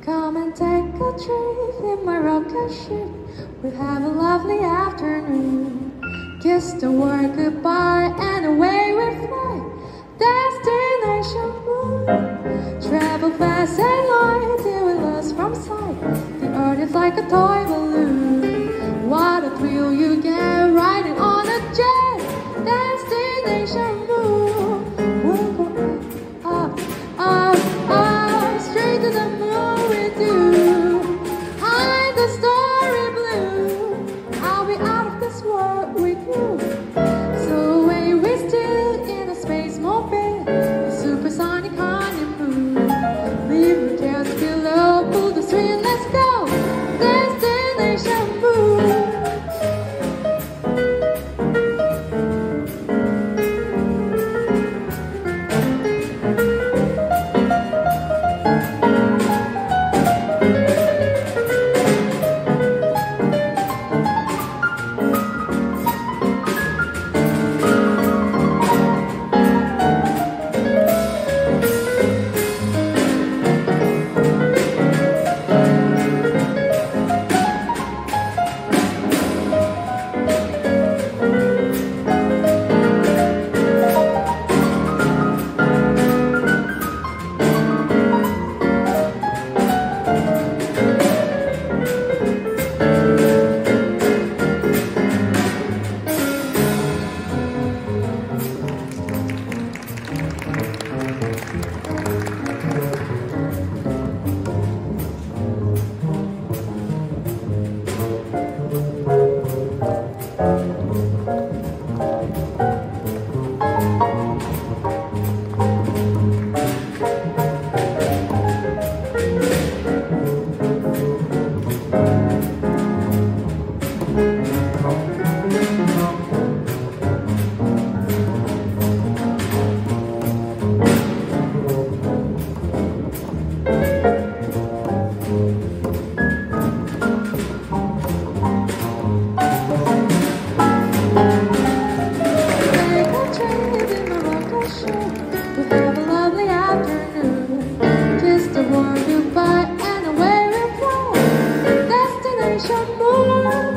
Come and take a trip in my rocket ship. We'll have a lovely afternoon. Kiss the world goodbye and away we fly. Destination moon. Travel fast and light till we lost from sight. The earth is like a toy balloon. What a thrill you get riding on a jet. Destination moon. We'll go up, up, up, up, straight to the moon with you. I'm the starry blue. I'll be out of this world with you. So when we're still in a space moped, a supersonic honeymoon. Leave your tails below, pull the string, let's go. Destination moon. Destination moon.